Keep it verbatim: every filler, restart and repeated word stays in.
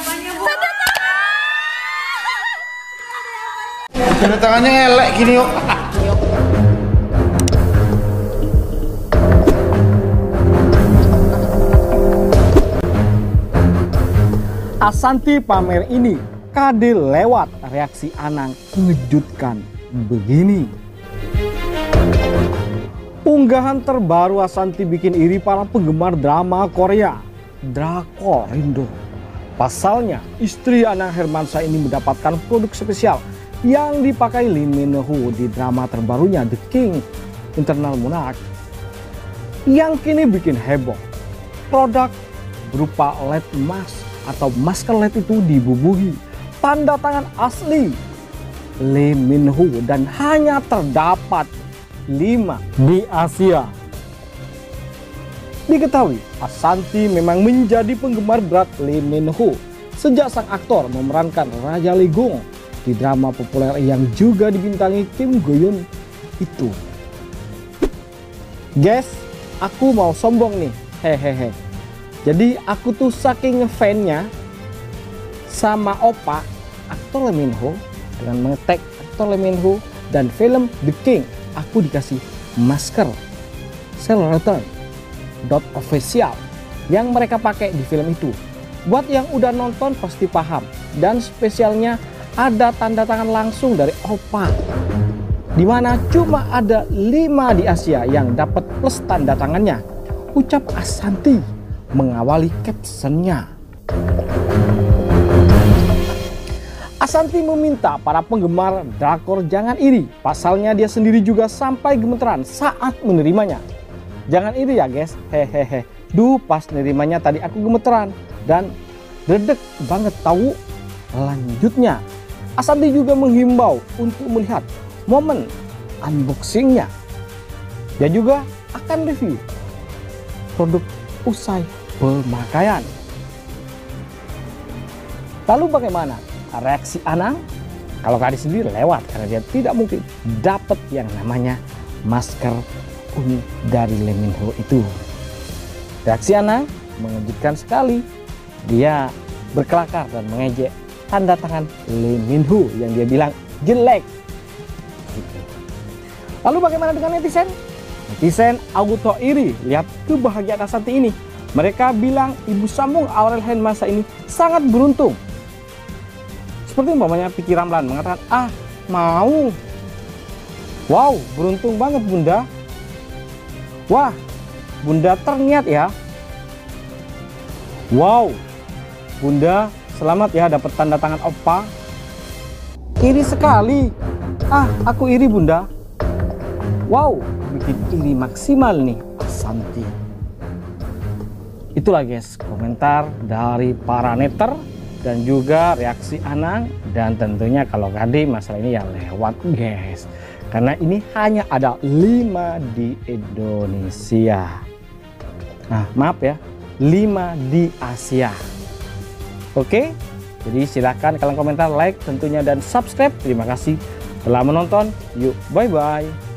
jawabannya, Bu. Tanda tangan. Tanda tangannya elek gini, yuk. Ashanty pamer ini, K D lewat, reaksi Anang mengejutkan begini. Unggahan terbaru Ashanty bikin iri para penggemar drama Korea, Drakor Indo. Pasalnya, istri Anang Hermansyah ini mendapatkan produk spesial yang dipakai Lee Min Ho di drama terbarunya The King Internal Monarch, yang kini bikin heboh. Produk berupa led mask atau masker led itu dibubuhi tanda tangan asli Lee Min Ho dan hanya terdapat lima di Asia. Diketahui Ashanty memang menjadi penggemar berat Lee Min Ho sejak sang aktor memerankan Raja Legong di drama populer yang juga dibintangi Kim Go-eun itu. Guys, aku mau sombong nih, hehehe. Jadi aku tuh saking ngefannya sama opa aktor Lee Min Ho, dengan mengetek aktor Lee Min Ho dan film The King, aku dikasih masker Return dot official yang mereka pakai di film itu. Buat yang udah nonton pasti paham, dan spesialnya ada tanda tangan langsung dari opa, dimana cuma ada lima di Asia yang dapat plus tanda tangannya, ucap Ashanty mengawali captionnya. Ashanty meminta para penggemar drakor jangan iri, pasalnya dia sendiri juga sampai gemeteran saat menerimanya. Jangan iri ya guys, hehehe. Duh, pas nerimanya tadi aku gemeteran dan dedek banget tahu. Lanjutnya, Ashanty juga menghimbau untuk melihat momen unboxingnya. Dia juga akan review produk usai pemakaian. Lalu bagaimana reaksi Anang? Kalau K D sendiri lewat, karena dia tidak mungkin dapat yang namanya masker unik dari Lee Min Ho itu. Reaksi Anang mengejutkan sekali. Dia berkelakar dan mengejek tanda tangan Lee Min Ho yang dia bilang jelek. Lalu bagaimana dengan netizen? Netizen auto iri lihat kebahagiaan Ashanty ini. Mereka bilang ibu sambung Aurel Handmasa ini sangat beruntung. Seperti umpamanya Piki Ramlan mengatakan, ah mau, wow beruntung banget bunda, wah bunda terniat ya, wow bunda selamat ya dapat tanda tangan opa, iri sekali, ah aku iri bunda. Wow, bikin iri maksimal nih Ashanty. Itulah guys komentar dari para netter dan juga reaksi Anang, dan tentunya kalau K D masalah ini ya lewat guys, karena ini hanya ada lima di Indonesia. Nah maaf ya, lima di Asia. Oke, jadi silahkan kalian komentar, like tentunya, dan subscribe. Terima kasih telah menonton. Yuk bye bye.